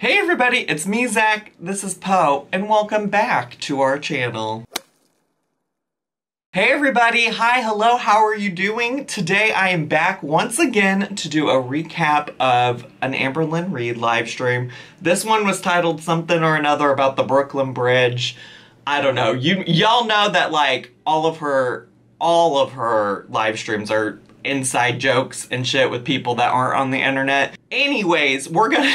Hey everybody, it's me, Zach, this is Poe, and welcome back to our channel. Hey everybody, hi, hello, how are you doing? Today I am back once again to do a recap of an Amberlynn Reid live stream. This one was titled something or another about the Brooklyn Bridge. I don't know, y'all know that like all of her live streams are inside jokes and shit with people that aren't on the internet. Anyways, we're gonna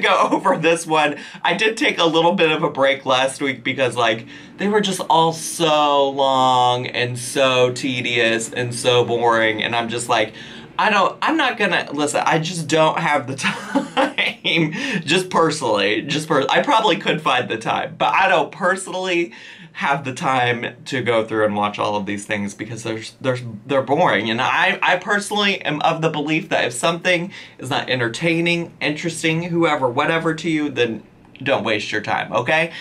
go over this one. I did take a little bit of a break last week because like they were just all so long and so tedious and so boring, and I'm just like, I just don't have the time. I probably could find the time, but I don't personally have the time to go through and watch all of these things because they're boring. And I personally am of the belief that if something is not entertaining, interesting, whoever, whatever to you, then don't waste your time, okay?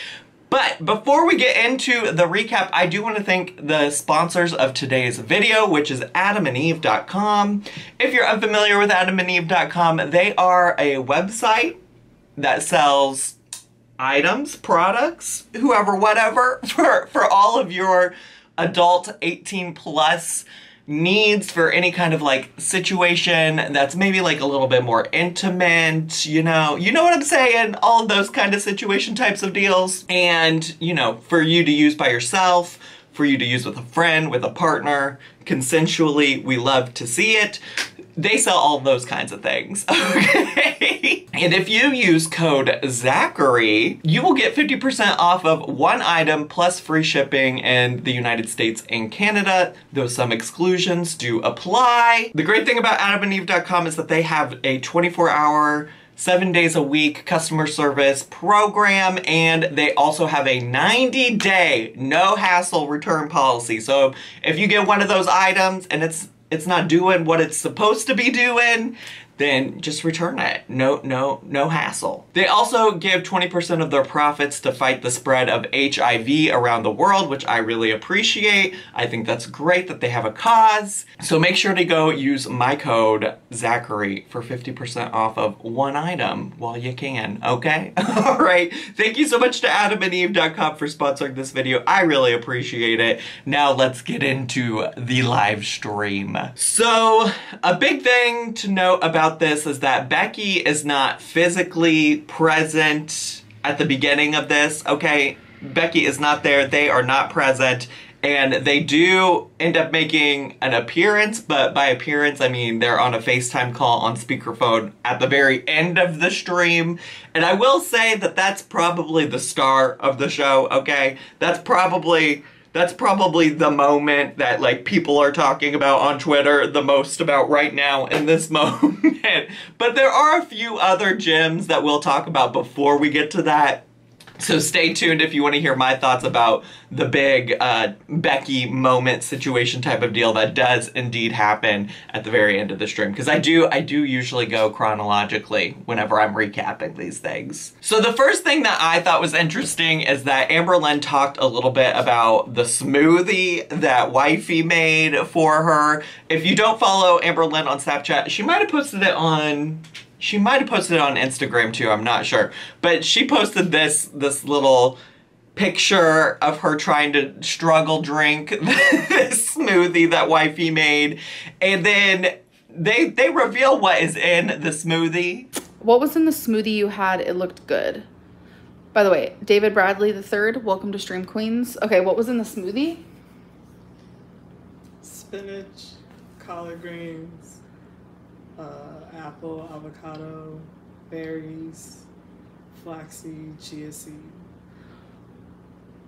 But before we get into the recap, I do want to thank the sponsors of today's video, which is adamandeve.com. If you're unfamiliar with adamandeve.com, they are a website that sells items, products, whoever, whatever, for all of your adult 18 plus needs for any kind of like situation that's maybe like a little bit more intimate, you know what I'm saying? All of those kind of situation types of deals. And, you know, for you to use by yourself, for you to use with a friend, with a partner, consensually, we love to see it. They sell all those kinds of things, okay? And if you use code Zachary, you will get 50% off of one item plus free shipping in the United States and Canada, though some exclusions do apply. The great thing about adamandeve.com is that they have a 24-hour, 7 days a week customer service program, and they also have a 90-day no hassle return policy. So if you get one of those items and it's not doing what it's supposed to be doing, then just return it. No hassle. They also give 20% of their profits to fight the spread of HIV around the world, which I really appreciate. I think that's great that they have a cause. So make sure to go use my code Zachary for 50% off of one item while you can, okay? All right, thank you so much to adamandeve.com for sponsoring this video. I really appreciate it. Now let's get into the live stream. So a big thing to note about this is that Becky is not physically present at the beginning of this, okay? Becky is not there, they are not present, and they do end up making an appearance, but by appearance, I mean they're on a FaceTime call on speakerphone at the very end of the stream, and I will say that that's probably the star of the show, okay? That's probably the moment that like people are talking about on Twitter the most about right now in this moment. But there are a few other gems that we'll talk about before we get to that. So stay tuned if you want to hear my thoughts about the big Becky moment situation type of deal that does indeed happen at the very end of the stream. Because I do usually go chronologically whenever I'm recapping these things. So the first thing that I thought was interesting is that Amberlynn talked a little bit about the smoothie that Wifey made for her. If you don't follow Amberlynn on Snapchat, she might have posted it on... She might have posted it on Instagram too, I'm not sure. But she posted this little picture of her trying to struggle drink this smoothie that Wifey made. And then they reveal what is in the smoothie. What was in the smoothie you had? It looked good. By the way, David Bradley III, welcome to Stream Queens. Okay, what was in the smoothie? Spinach, collard greens. Apple, avocado, berries, flaxseed, chia seed.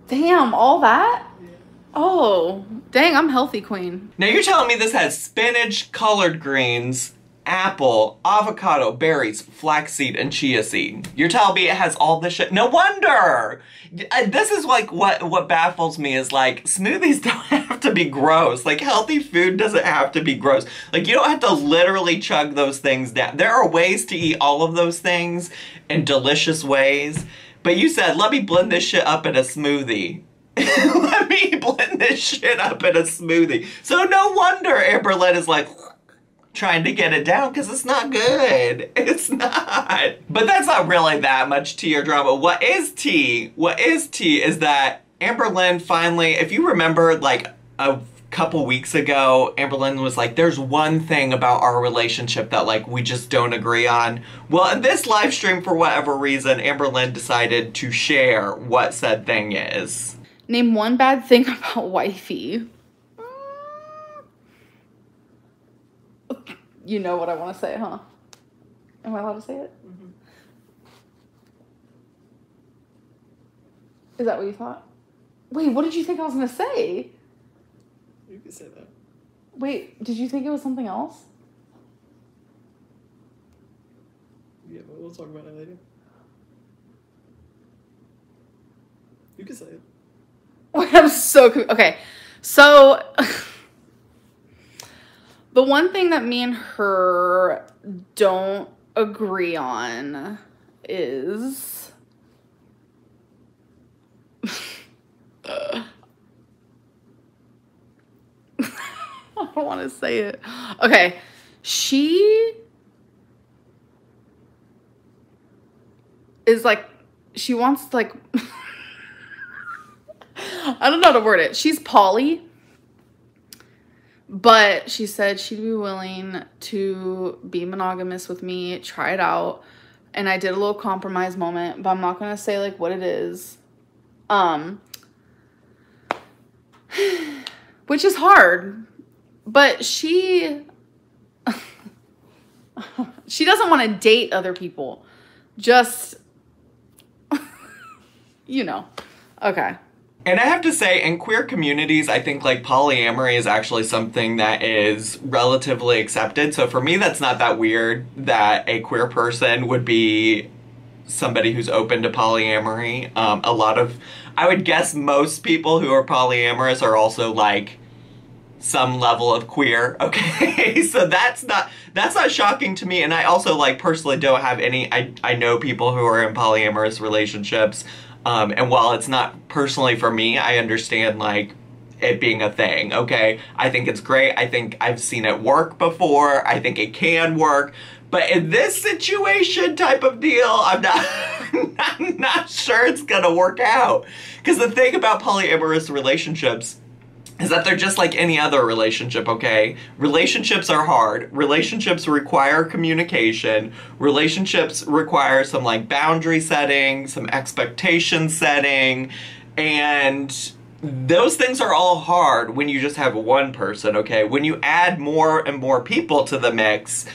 Damn, all that? Yeah. Oh, dang, I'm healthy, queen. Now you're telling me this has spinach, collard greens, apple, avocado, berries, flaxseed, and chia seed. You're telling me it has all this shit? No wonder! This is like what baffles me is like, smoothies don't have to be gross. Like, healthy food doesn't have to be gross. Like, you don't have to literally chug those things down. There are ways to eat all of those things in delicious ways. But you said, let me blend this shit up in a smoothie. Let me blend this shit up in a smoothie. So no wonder Amberlynn is like, trying to get it down because it's not good. It's not. But that's not really that much tea or drama. What is tea? What is tea is that Amberlynn finally, if you remember like a couple weeks ago, Amberlynn was like, there's one thing about our relationship that like we just don't agree on. Well, in this live stream, for whatever reason, Amberlynn decided to share what said thing is. Name one bad thing about Wifey. You know what I want to say, huh? Am I allowed to say it? Mm-hmm. Is that what you thought? Wait, what did you think I was going to say? You could say that. Wait, did you think it was something else? Yeah, but we'll talk about it later. You could say it. Wait, I'm so confused. Okay, so... The one thing that me and her don't agree on is I don't want to say it. Okay. She is like, she wants like, I don't know how to word it. She's poly. But she said she'd be willing to be monogamous with me, try it out. And I did a little compromise moment, but I'm not going to say like what it is. Which is hard, but she, she doesn't want to date other people. Just, you know, okay. And I have to say, in queer communities, I think like polyamory is actually something that is relatively accepted. So for me, that's not that weird that a queer person would be somebody who's open to polyamory. A lot of, I would guess most people who are polyamorous are also like some level of queer, okay? So that's not shocking to me. And I also like personally don't have any, I know people who are in polyamorous relationships. And while it's not personally for me, I understand like it being a thing, okay? I think it's great. I think I've seen it work before. I think it can work. But in this situation type of deal, I'm not sure it's gonna work out. Because the thing about polyamorous relationships is that they're just like any other relationship, okay? Relationships are hard. Relationships require communication. Relationships require some like boundary setting, some expectation setting, and those things are all hard when you just have one person, okay? When you add more and more people to the mix,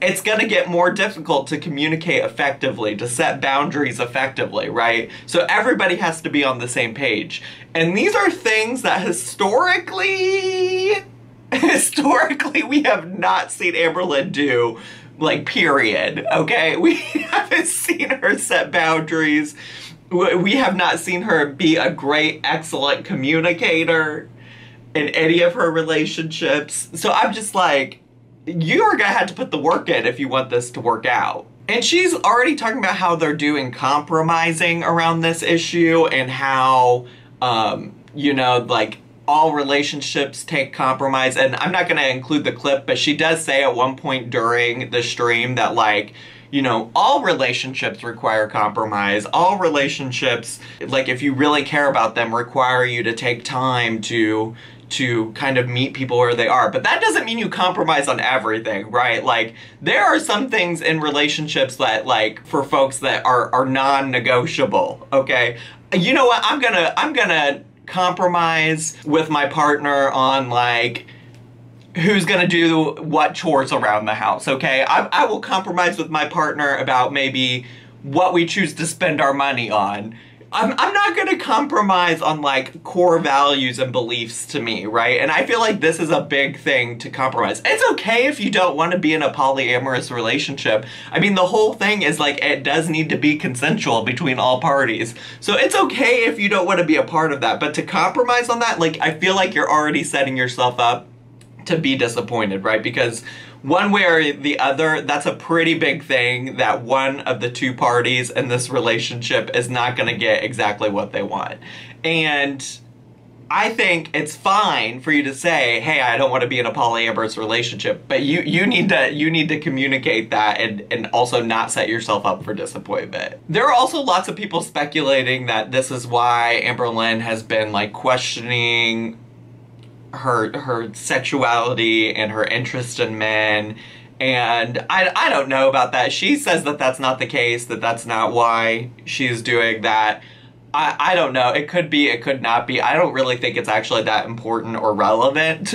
it's gonna get more difficult to communicate effectively, to set boundaries effectively, right? So everybody has to be on the same page. And these are things that historically we have not seen Amberlynn do, like, period, okay? We haven't seen her set boundaries. We have not seen her be a great, excellent communicator in any of her relationships. So I'm just like, you are gonna have to put the work in if you want this to work out. And she's already talking about how they're doing compromising around this issue and how, you know, like all relationships take compromise. And I'm not gonna include the clip, but she does say at one point during the stream that like, you know, all relationships require compromise. All relationships, like if you really care about them, require you to take time to kind of meet people where they are. But that doesn't mean you compromise on everything, right? Like, there are some things in relationships that, like, for folks that are non-negotiable, okay? You know what? I'm gonna compromise with my partner on, like, who's gonna do what chores around the house, okay? I will compromise with my partner about maybe what we choose to spend our money on. I'm not going to compromise on, like, core values and beliefs to me, right? And I feel like this is a big thing to compromise. It's okay if you don't want to be in a polyamorous relationship. I mean, the whole thing is, like, it does need to be consensual between all parties. So it's okay if you don't want to be a part of that. But to compromise on that, like, I feel like you're already setting yourself up to be disappointed, right? Because one way or the other, that's a pretty big thing that one of the two parties in this relationship is not going to get exactly what they want. And I think it's fine for you to say, hey, I don't want to be in a polyamorous relationship, but you need to communicate that and also not set yourself up for disappointment. There are also lots of people speculating that this is why Amberlynn has been like questioning her sexuality and her interest in men. And I don't know about that. She says that that's not the case, that that's not why she's doing that. I don't know. It could be, it could not be. I don't really think it's actually that important or relevant,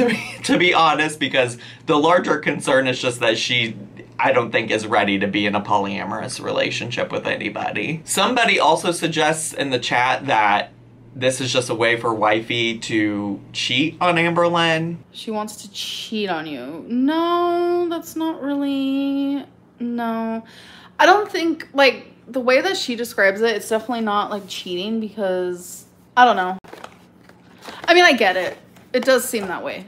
to be honest, because the larger concern is just that she, I don't think, is ready to be in a polyamorous relationship with anybody. Somebody also suggests in the chat that this is just a way for Wifey to cheat on Amberlynn. She wants to cheat on you. No, that's not really, no. I don't think, like, the way that she describes it, it's definitely not like cheating because, I don't know. I mean, I get it. It does seem that way.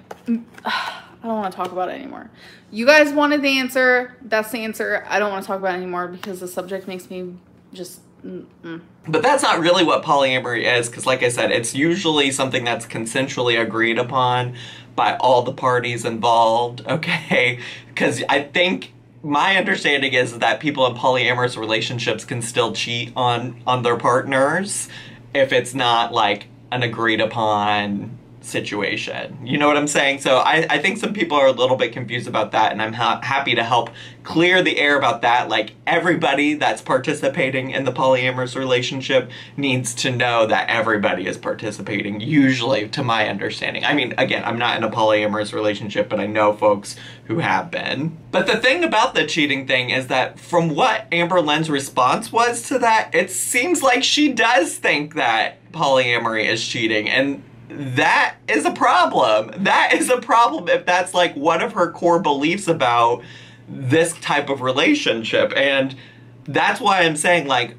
I don't want to talk about it anymore. You guys wanted the answer. That's the answer. I don't want to talk about it anymore because the subject makes me just... Mm-mm. But that's not really what polyamory is, because like I said, it's usually something that's consensually agreed upon by all the parties involved, okay? Because I think my understanding is that people in polyamorous relationships can still cheat on their partners if it's not like an agreed upon situation. You know what I'm saying? So I think some people are a little bit confused about that, and I'm happy to help clear the air about that. Like, everybody that's participating in the polyamorous relationship needs to know that everybody is participating, usually, to my understanding. I mean, again, I'm not in a polyamorous relationship, but I know folks who have been. But the thing about the cheating thing is that from what Amberlynn's response was to that, it seems like she does think that polyamory is cheating, and that is a problem. That is a problem if that's like one of her core beliefs about this type of relationship. And that's why I'm saying, like,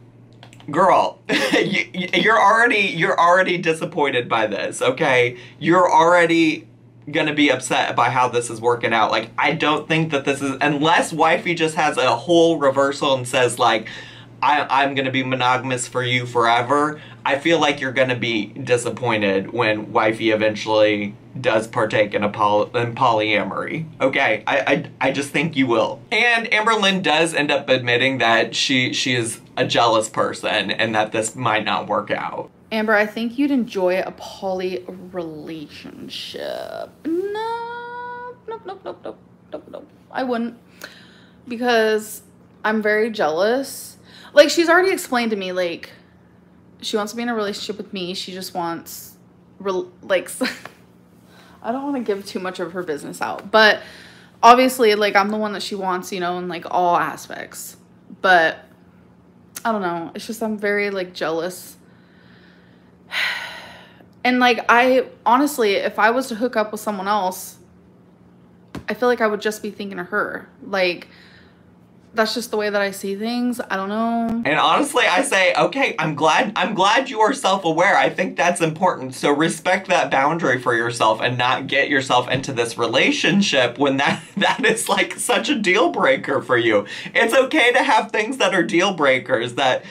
girl, you're already disappointed by this, okay? You're already gonna be upset by how this is working out. Like, I don't think that this is, unless Wifey just has a whole reversal and says like, I'm gonna be monogamous for you forever. I feel like you're gonna be disappointed when Wifey eventually does partake in polyamory. Okay, I just think you will. And Amberlynn does end up admitting that she is a jealous person and that this might not work out. Amber, I think you'd enjoy a poly relationship. No, nope. I wouldn't, because I'm very jealous. Like, she's already explained to me, like, she wants to be in a relationship with me. She just wants, like, I don't want to give too much of her business out. But obviously, like, I'm the one that she wants, you know, in, like, all aspects. But I don't know. It's just I'm very, like, jealous. And, like, I, honestly, if I was to hook up with someone else, I feel like I would just be thinking of her. Like... that's just the way that I see things. I don't know. And honestly, I say, okay, I'm glad you are self-aware. I think that's important. So respect that boundary for yourself and not get yourself into this relationship when that is like such a deal breaker for you. It's okay to have things that are deal breakers that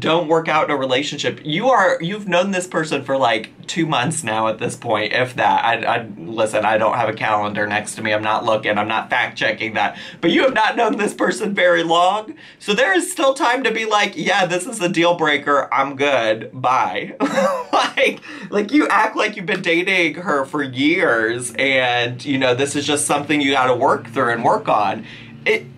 don't work out in a relationship. You've known this person for like 2 months now at this point, if that. Listen, I don't have a calendar next to me. I'm not looking, I'm not fact checking that. But you have not known this person very long. So there is still time to be like, yeah, this is a deal breaker. I'm good, bye. like you act like you've been dating her for years and you know, this is just something you gotta work through and work on.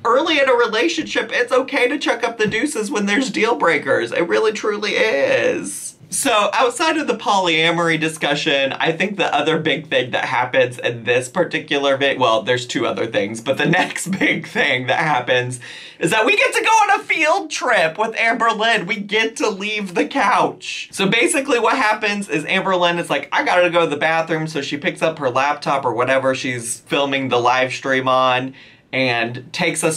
Early in a relationship, it's okay to chuck up the deuces when there's deal breakers. It really, truly is. So outside of the polyamory discussion, I think the other big thing that happens in this particular video, well, there's two other things, but the next big thing that happens is that we get to go on a field trip with Amberlynn. We get to leave the couch. So basically what happens is Amberlynn is like, I gotta go to the bathroom. So she picks up her laptop or whatever she's filming the live stream on. and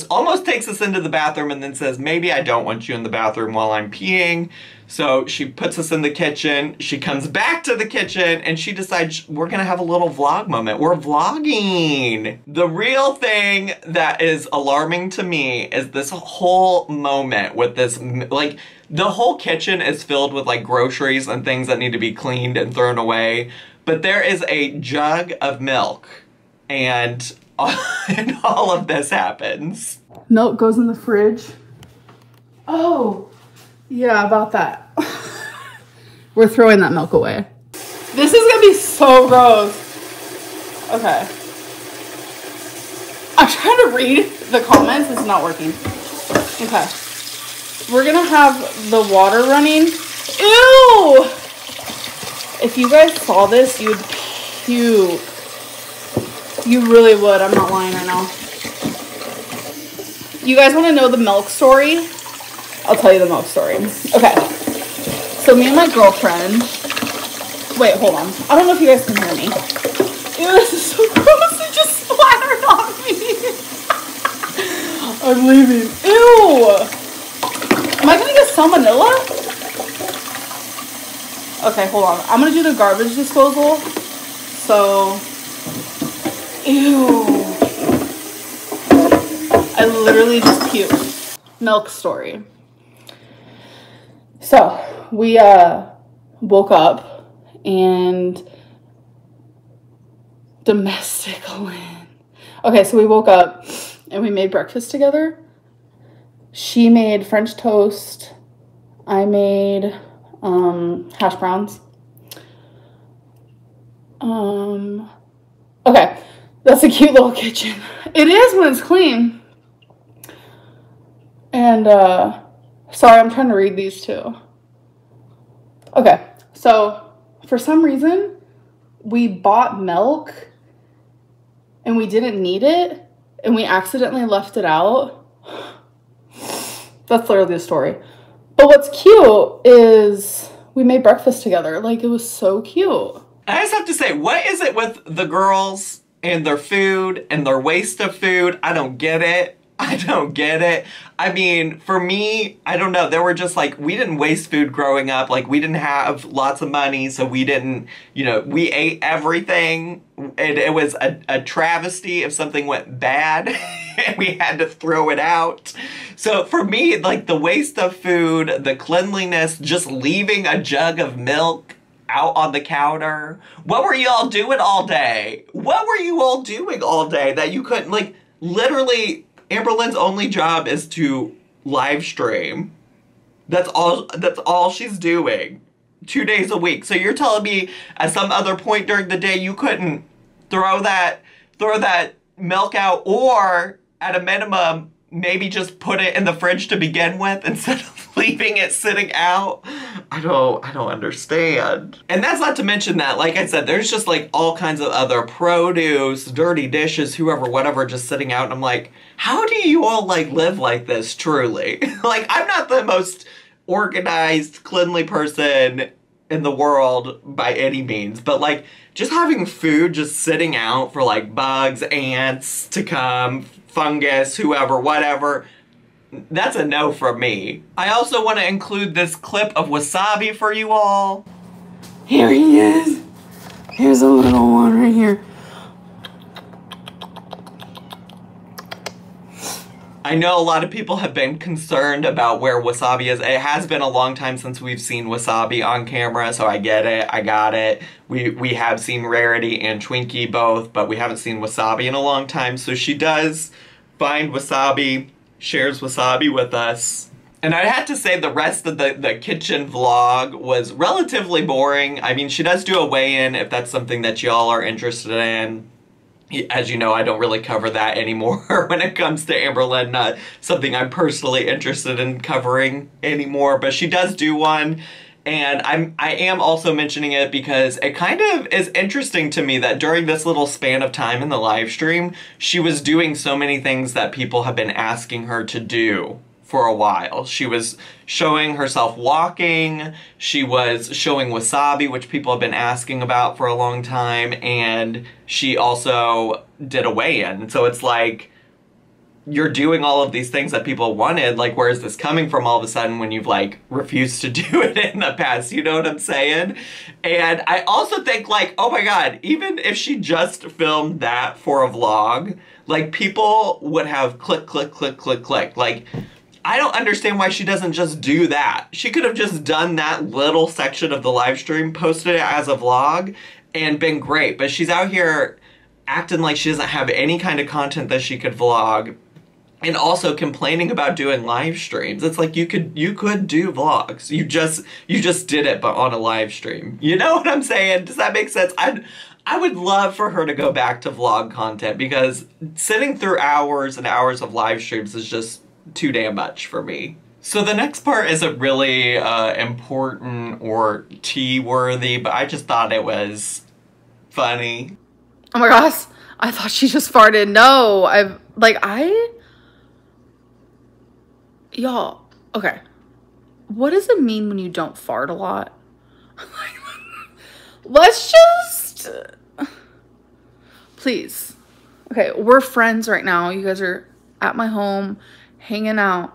almost takes us into the bathroom and then says, maybe I don't want you in the bathroom while I'm peeing. So she puts us in the kitchen, she comes back to the kitchen, and she decides we're gonna have a little vlog moment. We're vlogging. The real thing that is alarming to me is this whole moment with this, like, the whole kitchen is filled with like groceries and things that need to be cleaned and thrown away, but there is a jug of milk and all of this happens. Milk goes in the fridge. Oh. Yeah, about that. We're throwing that milk away. This is gonna be so gross. Okay. I'm trying to read the comments. It's not working. Okay. We're gonna have the water running. Ew! If you guys saw this, you'd puke. You really would. I'm not lying right now. You guys want to know the milk story? I'll tell you the milk story. Okay. So me and my girlfriend. Wait, hold on. I don't know if you guys can hear me. Ew, this is so gross. It just splattered on me. I'm leaving. Ew. Am I going to get salmonella? Okay, hold on. I'm going to do the garbage disposal. So. Ew. I literally just puked. Milk story. So we woke up and domestic win. Okay, so we woke up and we made breakfast together. She made French toast. I made hash browns. Okay, that's a cute little kitchen. It is when it's clean. And sorry, I'm trying to read these too. Okay, so for some reason, we bought milk and we didn't need it and we accidentally left it out. That's literally the story. But what's cute is we made breakfast together. Like, it was so cute. I just have to say, what is it with the girls and their food and their waste of food? I don't get it. I don't get it. I mean, for me, I don't know. There were just like, we didn't waste food growing up. Like, we didn't have lots of money, so we didn't, you know, we ate everything. And it was a travesty if something went bad and we had to throw it out. So for me, like, the waste of food, the cleanliness, just leaving a jug of milk out on the counter. What were you all doing all day? What were you all doing all day that you couldn't, like, literally... Amberlynn's only job is to live stream. That's all she's doing 2 days a week. So you're telling me at some other point during the day you couldn't throw that milk out, or at a minimum maybe just put it in the fridge to begin with instead of leaving it sitting out? I don't understand. And that's not to mention that, like I said, there's just like all kinds of other produce, dirty dishes, whoever, whatever, just sitting out. And I'm like, how do you all like live like this, truly? Like, I'm not the most organized, cleanly person in the world by any means, but like just having food just sitting out for like bugs, ants to come, fungus, whoever, whatever, that's a no from me. I also want to include this clip of Wasabi for you all. Here he is. Here's a little one right here. I know a lot of people have been concerned about where Wasabi is. It has been a long time since we've seen Wasabi on camera, so I get it, I got it. We have seen Rarity and Twinkie both, but we haven't seen Wasabi in a long time. So she does find Wasabi, shares Wasabi with us. And I had to say the rest of the kitchen vlog was relatively boring. I mean, she does do a weigh-in if that's something that y'all are interested in. As you know, I don't really cover that anymore when it comes to Amberlynn, not something I'm personally interested in covering anymore, but she does do one. And I am also mentioning it because it kind of is interesting to me that during this little span of time in the live stream, she was doing so many things that people have been asking her to do for a while. She was showing herself walking, she was showing Wasabi, which people have been asking about for a long time, and she also did a weigh-in. So it's like, you're doing all of these things that people wanted, like where is this coming from all of a sudden when you've like refused to do it in the past, you know what I'm saying? And I also think like, oh my God, even if she just filmed that for a vlog, like people would have click, click, click, click, click. Like, I don't understand why she doesn't just do that. She could have just done that little section of the live stream, posted it as a vlog and been great, but she's out here acting like she doesn't have any kind of content that she could vlog. And also complaining about doing live streams. It's like you could do vlogs. You just did it, but on a live stream. You know what I'm saying? Does that make sense? I would love for her to go back to vlog content because sitting through hours and hours of live streams is just too damn much for me. So the next part isn't really important or tea-worthy, but I just thought it was funny. Oh my gosh! I thought she just farted. No, Y'all, okay, what does it mean when you don't fart a lot? Let's just, please. Okay, we're friends right now. You guys are at my home, hanging out.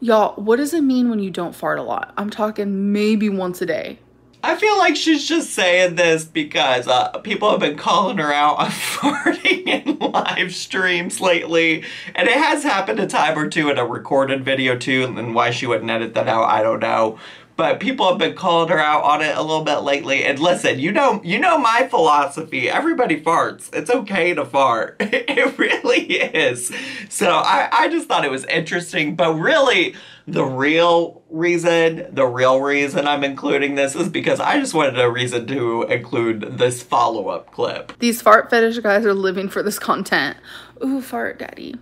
Y'all, what does it mean when you don't fart a lot? I'm talking maybe once a day. I feel like she's just saying this because people have been calling her out on farting in live streams lately. And it has happened a time or two in a recorded video too, and then why she wouldn't edit that out, I don't know. But people have been calling her out on it a little bit lately. And listen, you know my philosophy. Everybody farts. It's okay to fart. It really is. So I just thought it was interesting. But really, the real reason I'm including this is because I just wanted a reason to include this follow-up clip. These fart fetish guys are living for this content. Ooh, fart daddy.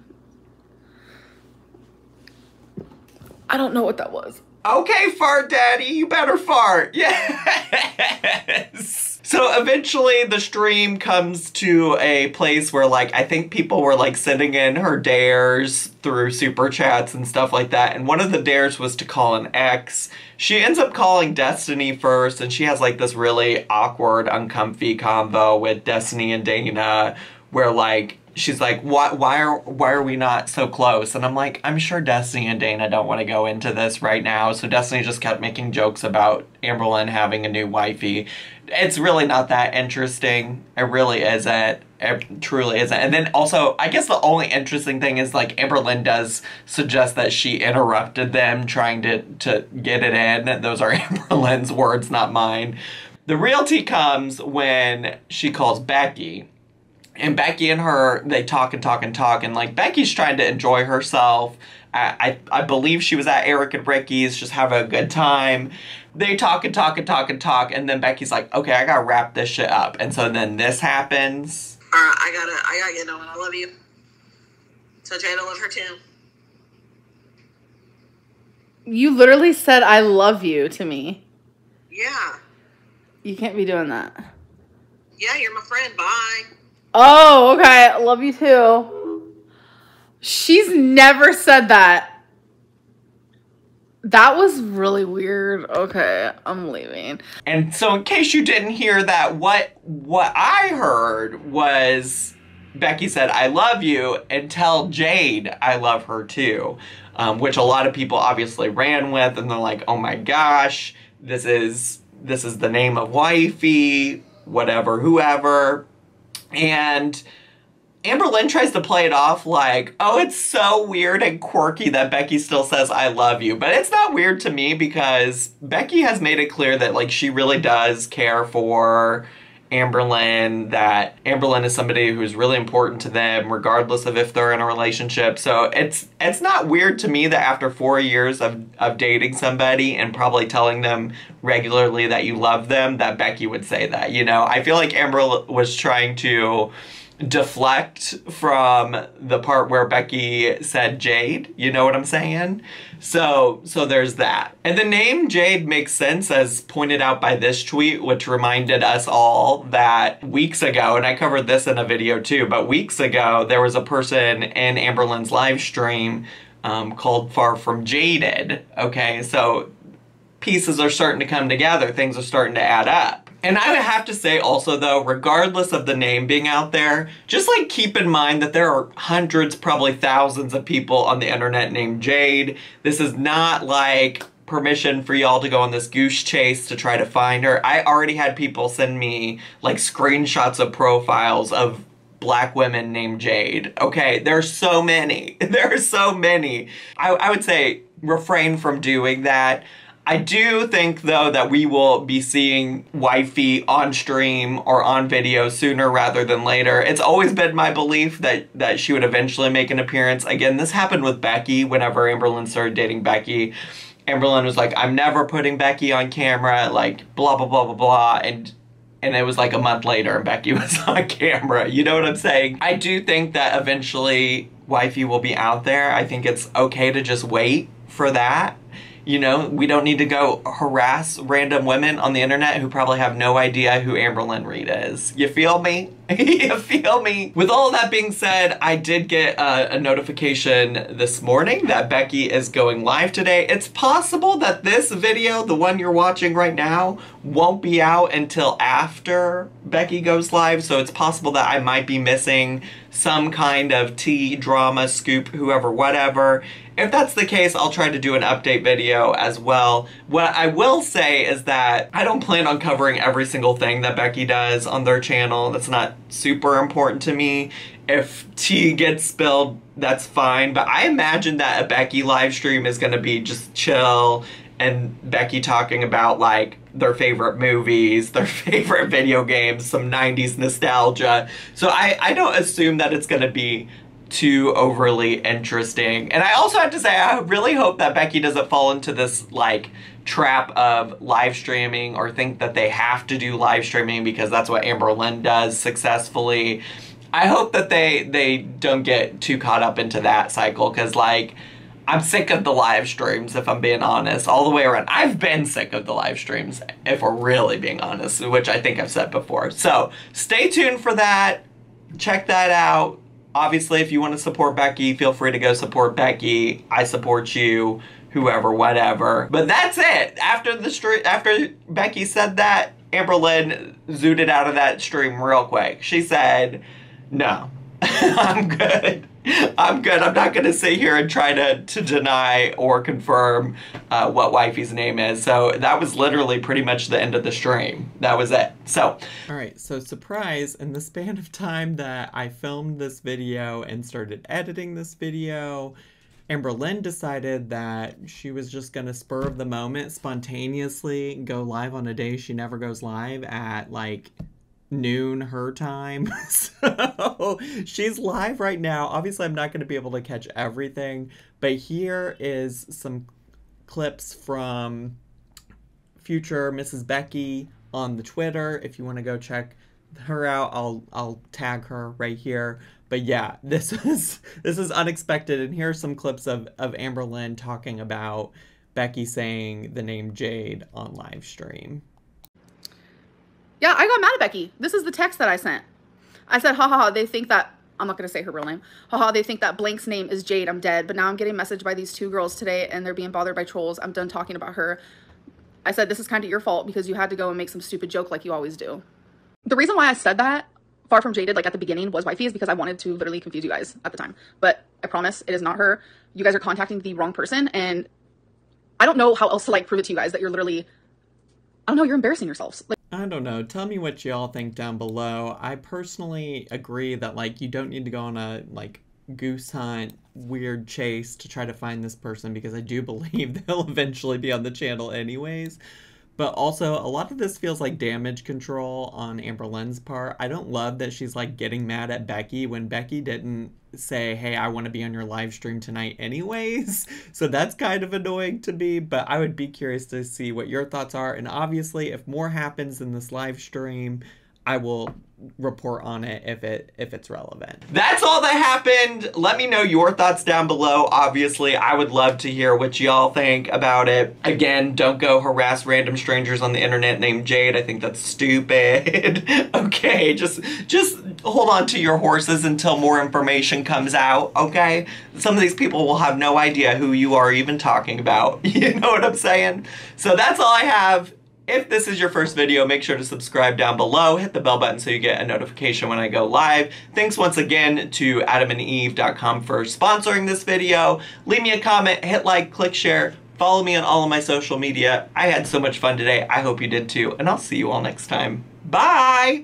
I don't know what that was. Okay, fart daddy, you better fart. Yes. So eventually the stream comes to a place where like, I think people were like sending in her dares through super chats and stuff like that. And one of the dares was to call an ex. She ends up calling Destiny first, and she has like this really awkward, uncomfy convo with Destiny and Dana where like, she's like, why are we not so close? And I'm like, I'm sure Destiny and Dana don't want to go into this right now. So Destiny just kept making jokes about Amberlynn having a new wifey. It's really not that interesting. It really isn't. It truly isn't. And then also, I guess the only interesting thing is like Amberlynn does suggest that she interrupted them trying to get it in. Those are Amberlynn's words, not mine. The real tea comes when she calls Becky. And Becky and her, they talk and talk and talk. And, like, Becky's trying to enjoy herself. I believe she was at Eric and Ricky's, just having a good time. They talk and talk and talk and talk. And then Becky's like, okay, I got to wrap this shit up. And so then this happens. I gotta get going. I love you. So Jade, I love her too. You literally said I love you to me. Yeah. You can't be doing that. Yeah, you're my friend. Bye. Oh, okay. I love you too. She's never said that. That was really weird. Okay, I'm leaving. And so in case you didn't hear that, what I heard was Becky said, I love you, and tell Jade I love her too, which a lot of people obviously ran with, and they're like, oh my gosh, this is the name of Wifey, whatever, whoever. And Amberlynn tries to play it off like, oh, it's so weird and quirky that Becky still says, I love you. But it's not weird to me because Becky has made it clear that, like, she really does care for Amberlynn, that Amberlynn is somebody who's really important to them, regardless of if they're in a relationship. So it's not weird to me that after 4 years of dating somebody and probably telling them regularly that you love them, that Becky would say that, you know? I feel like Amberlynn was trying to deflect from the part where Becky said Jade, you know what I'm saying? So there's that. And the name Jade makes sense as pointed out by this tweet, which reminded us all that weeks ago, and I covered this in a video too, but weeks ago there was a person in Amberlynn's live stream called Far From Jaded, okay? So pieces are starting to come together, things are starting to add up. And I would have to say also though, regardless of the name being out there, just like keep in mind that there are hundreds, probably thousands of people on the internet named Jade. This is not like permission for y'all to go on this goose chase to try to find her. I already had people send me like screenshots of profiles of Black women named Jade. Okay, there are so many. There are so many. I would say refrain from doing that. I do think though that we will be seeing Wifey on stream or on video sooner rather than later. It's always been my belief that she would eventually make an appearance. Again, this happened with Becky whenever Amberlynn started dating Becky. Amberlynn was like, I'm never putting Becky on camera, like blah, blah, blah, blah, blah. And it was like a month later and Becky was on camera. You know what I'm saying? I do think that eventually Wifey will be out there. I think it's okay to just wait for that. You know, we don't need to go harass random women on the internet who probably have no idea who Amberlynn Reid is. You feel me? You feel me? With all that being said, I did get a notification this morning that Becky is going live today. It's possible that this video, the one you're watching right now, won't be out until after Becky goes live. So it's possible that I might be missing some kind of tea, drama, scoop, whoever, whatever. If that's the case, I'll try to do an update video as well. What I will say is that I don't plan on covering every single thing that Becky does on their channel. That's not super important to me. If tea gets spilled, that's fine. But I imagine that a Becky live stream is gonna be just chill and Becky talking about like their favorite movies, their favorite video games, some 90s nostalgia. So I don't assume that it's gonna be too overly interesting. And I also have to say, I really hope that Becky doesn't fall into this like trap of live streaming or think that they have to do live streaming because that's what Amberlynn does successfully. I hope that they don't get too caught up into that cycle because like, I'm sick of the live streams, if I'm being honest, all the way around. I've been sick of the live streams, if we're really being honest, which I think I've said before. So stay tuned for that. Check that out. Obviously, if you want to support Becky, feel free to go support Becky. I support you, whoever, whatever. But that's it. After Becky said that, Amberlynn zooted out of that stream real quick. She said, no, I'm good. I'm good. I'm not going to sit here and try to deny or confirm what Wifey's name is. So that was literally pretty much the end of the stream. That was it. So. All right. So surprise, in the span of time that I filmed this video and started editing this video, Amberlynn decided that she was just going to spur of the moment, spontaneously go live on a day she never goes live at like noon her time. So she's live right now. Obviously I'm not going to be able to catch everything, but here is some clips from future Mrs. Becky on the Twitter. If you want to go check her out, I'll tag her right here. But yeah, this is unexpected, and here are some clips of Amberlynn talking about Becky saying the name Jade on live stream. Yeah, I got mad at Becky. This is the text that I sent. I said, ha ha ha, they think that, I'm not going to say her real name. Ha ha, they think that blank's name is Jade. I'm dead. But now I'm getting messaged by these two girls today and they're being bothered by trolls. I'm done talking about her. I said, this is kind of your fault because you had to go and make some stupid joke like you always do. The reason why I said that, Far From Jaded, like at the beginning, was Wifey is because I wanted to literally confuse you guys at the time. But I promise it is not her. You guys are contacting the wrong person. And I don't know how else to like prove it to you guys that you're literally, I don't know, you're embarrassing yourselves. Like, I don't know. Tell me what y'all think down below. I personally agree that like you don't need to go on a like goose hunt, weird chase to try to find this person because I do believe they'll eventually be on the channel anyways. But also a lot of this feels like damage control on Amberlynn's part. I don't love that she's like getting mad at Becky when Becky didn't say, hey, I want to be on your live stream tonight anyways. So that's kind of annoying to me, but I would be curious to see what your thoughts are. And obviously if more happens in this live stream, I will report on it if it's relevant. That's all that happened. Let me know your thoughts down below. Obviously, I would love to hear what y'all think about it. Again, don't go harass random strangers on the internet named Jade. I think that's stupid. Okay, just hold on to your horses until more information comes out, okay? Some of these people will have no idea who you are even talking about. You know what I'm saying? So that's all I have. If this is your first video, make sure to subscribe down below, hit the bell button so you get a notification when I go live. Thanks once again to adamandeve.com for sponsoring this video. Leave me a comment, hit like, click share, follow me on all of my social media. I had so much fun today, I hope you did too, and I'll see you all next time. Bye!